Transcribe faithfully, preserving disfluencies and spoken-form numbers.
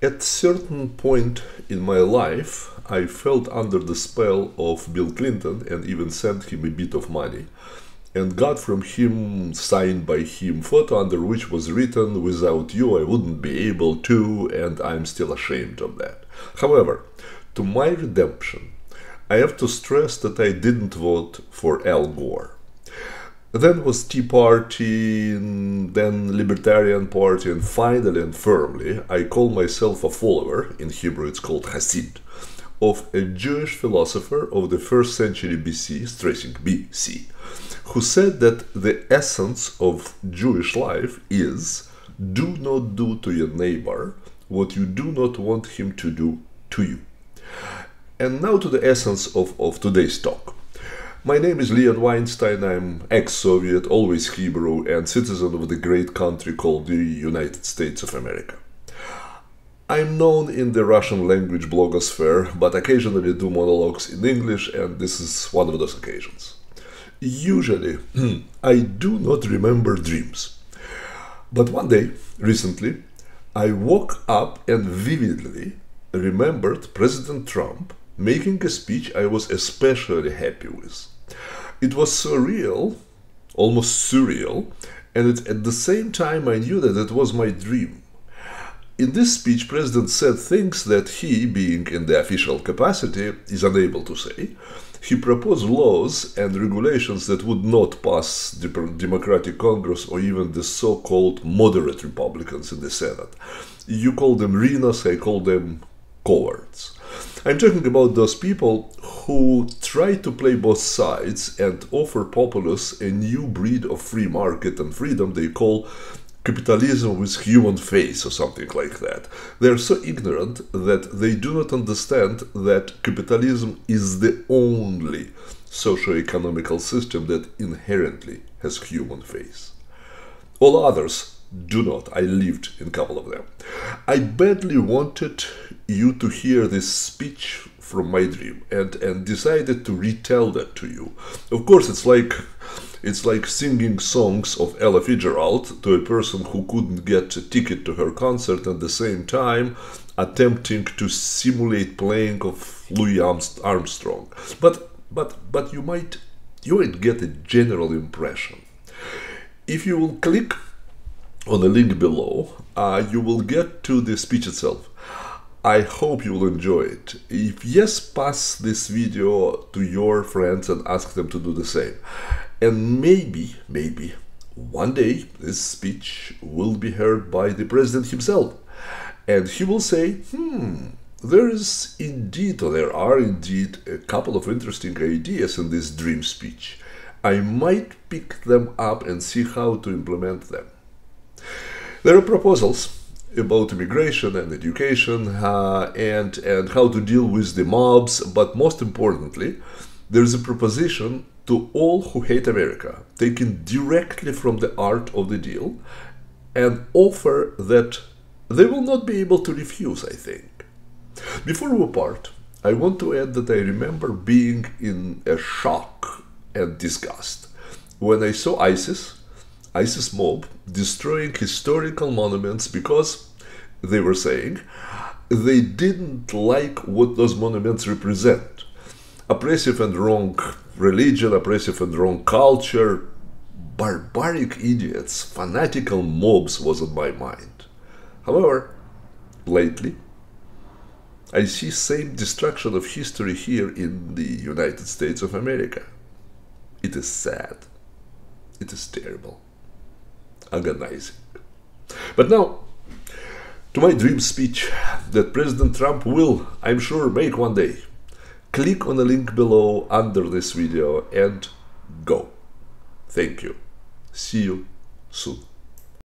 At certain point in my life, I felt under the spell of Bill Clinton and even sent him a bit of money, and got from him, signed by him, photo under which was written, "Without you I wouldn't be able to, and I'm still ashamed of that." However, to my redemption, I have to stress that I didn't vote for Al Gore. Then was Tea Party, then Libertarian Party, and finally and firmly, I call myself a follower, in Hebrew it's called Hasid, of a Jewish philosopher of the first century B C, stressing B C, who said that the essence of Jewish life is do not do to your neighbor what you do not want him to do to you. And now to the essence of, of today's talk. My name is Leon Weinstein, I'm ex-Soviet, always Hebrew, and citizen of the great country called the United States of America. I'm known in the Russian language blogosphere, but occasionally do monologues in English, and this is one of those occasions. Usually, I do not remember dreams. But one day, recently, I woke up and vividly remembered President Trump making a speech I was especially happy with. It was surreal, almost surreal, and it, at the same time I knew that it was my dream. In this speech, President said things that he, being in the official capacity, is unable to say. He proposed laws and regulations that would not pass the Democratic Congress or even the so-called moderate Republicans in the Senate. You call them RINOS, I call them cowards. I'm talking about those people who try to play both sides and offer populace a new breed of free market and freedom they call capitalism with human face or something like that. They're so ignorant that they do not understand that capitalism is the only socio-economical system that inherently has human face. All others do not. I lived in a couple of them. I badly wanted you to hear this speech from my dream and, and decided to retell that to you. Of course, it's like It's like singing songs of Ella Fitzgerald to a person who couldn't get a ticket to her concert, at the same time attempting to simulate playing of Louis Armstrong. But but but you might you might get a general impression. If you will click on the link below, uh, you will get to the speech itself. I hope you will enjoy it. If yes, pass this video to your friends and ask them to do the same. And maybe, maybe, one day this speech will be heard by the president himself. And he will say, hmm, there is indeed, or there are indeed, a couple of interesting ideas in this dream speech. I might pick them up and see how to implement them. There are proposals about immigration and education uh, and, and how to deal with the mobs, but most importantly, there is a proposition to all who hate America, taken directly from the Art of the Deal, an offer that they will not be able to refuse, I think. Before we part, I want to add that I remember being in a shock and disgust when I saw ISIS, ISIS mob, destroying historical monuments because, they were saying, they didn't like what those monuments represent. Oppressive and wrong religion, oppressive and wrong culture, barbaric idiots, fanatical mobs was on my mind. However, lately, I see same destruction of history here in the United States of America. It is sad. It is terrible. Agonizing. But now, to my dream speech that President Trump will, I'm sure, make one day. Click on the link below under this video and go. Thank you. See you soon.